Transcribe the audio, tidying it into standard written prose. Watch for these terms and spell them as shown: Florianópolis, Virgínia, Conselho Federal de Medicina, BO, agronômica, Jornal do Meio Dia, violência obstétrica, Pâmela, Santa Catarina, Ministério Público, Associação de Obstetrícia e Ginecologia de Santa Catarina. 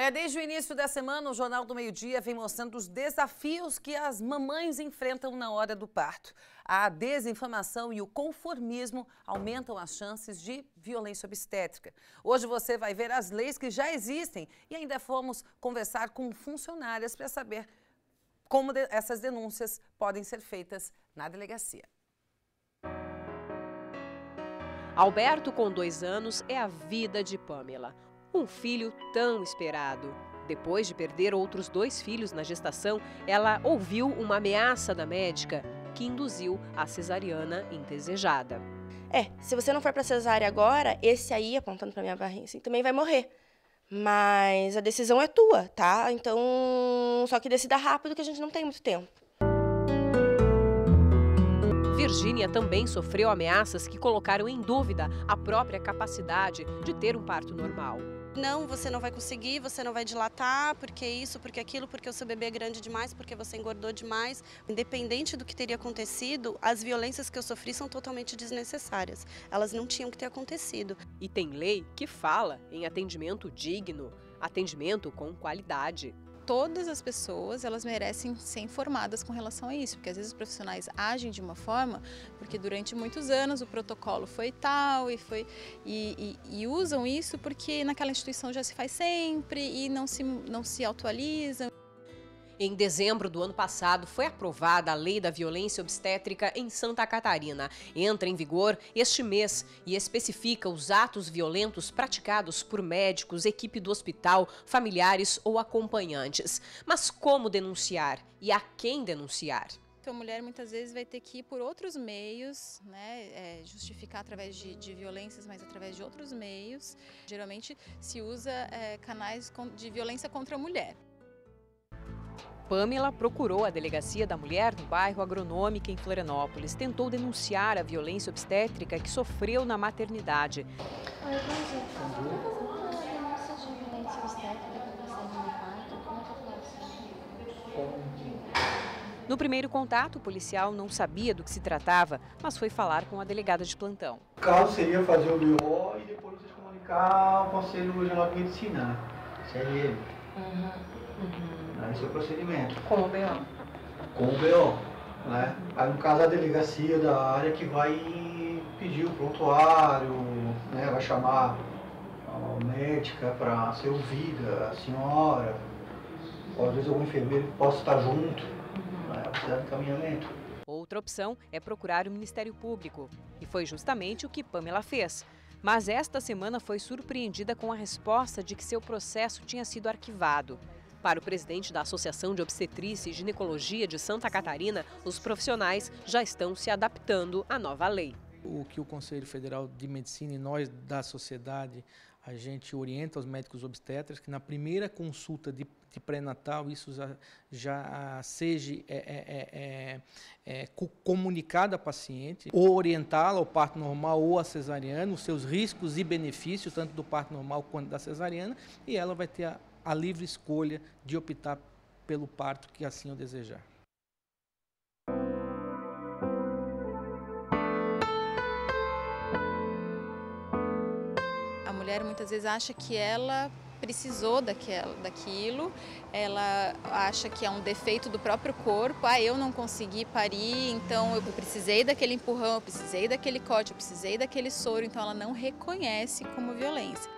Olha, desde o início da semana, o Jornal do Meio Dia vem mostrando os desafios que as mamães enfrentam na hora do parto. A desinformação e o conformismo aumentam as chances de violência obstétrica. Hoje você vai ver as leis que já existem e ainda fomos conversar com funcionárias para saber como essas denúncias podem ser feitas na delegacia. Alberto, com 2 anos, é a vida de Pâmela. Um filho tão esperado. Depois de perder outros 2 filhos na gestação, ela ouviu uma ameaça da médica que induziu a cesariana indesejada. Se você não for para cesárea agora, esse aí, apontando para minha barriga, assim, também vai morrer. Mas a decisão é tua, tá? Então, só que decida rápido que a gente não tem muito tempo. Virgínia também sofreu ameaças que colocaram em dúvida a própria capacidade de ter um parto normal. Não, você não vai conseguir, você não vai dilatar, porque isso, porque aquilo, porque o seu bebê é grande demais, porque você engordou demais. Independente do que teria acontecido, as violências que eu sofri são totalmente desnecessárias. Elas não tinham que ter acontecido. E tem lei que fala em atendimento digno, atendimento com qualidade. Todas as pessoas, elas merecem ser informadas com relação a isso, porque às vezes os profissionais agem de uma forma, porque durante muitos anos o protocolo foi tal e usam isso porque naquela instituição já se faz sempre e não se atualizam. Em dezembro do ano passado, foi aprovada a Lei da Violência Obstétrica em Santa Catarina. Entra em vigor este mês e especifica os atos violentos praticados por médicos, equipe do hospital, familiares ou acompanhantes. Mas como denunciar e a quem denunciar? A mulher muitas vezes vai ter que ir por outros meios, né, justificar através de violências, mas através de outros meios. Geralmente se usa canais de violência contra a mulher. Pâmela procurou a Delegacia da Mulher do bairro Agronômica, em Florianópolis. Tentou denunciar a violência obstétrica que sofreu na maternidade. Oi, bom dia. Denúncia de violência obstétrica para você de parto, como é que funciona? No primeiro contato, o policial não sabia do que se tratava, mas foi falar com a delegada de plantão. O caso seria fazer o BO e depois vocês comunicar ao Conselho Federal de Medicina. Seria ele. Esse é o procedimento. Com o BO? Com o BO, né? Aí, no caso, a delegacia da área que vai pedir o prontuário, né? Vai chamar a médica para ser ouvida, a senhora, ou às vezes algum enfermeiro que possa estar junto, né? Precisar de encaminhamento. Outra opção é procurar o Ministério Público, e foi justamente o que Pâmela fez. Mas esta semana foi surpreendida com a resposta de que seu processo tinha sido arquivado. Para o presidente da Associação de Obstetrícia e Ginecologia de Santa Catarina, os profissionais já estão se adaptando à nova lei. O que o Conselho Federal de Medicina e nós da sociedade, a gente orienta os médicos obstetras que na primeira consulta de pré-natal isso já seja comunicado à paciente, ou orientá-la ao parto normal ou à cesariana, os seus riscos e benefícios, tanto do parto normal quanto da cesariana, e ela vai ter a livre escolha de optar pelo parto que assim o desejar. A mulher muitas vezes acha que ela precisou daquilo, ela acha que é um defeito do próprio corpo, eu não consegui parir, então eu precisei daquele empurrão, eu precisei daquele corte, eu precisei daquele soro, então ela não reconhece como violência.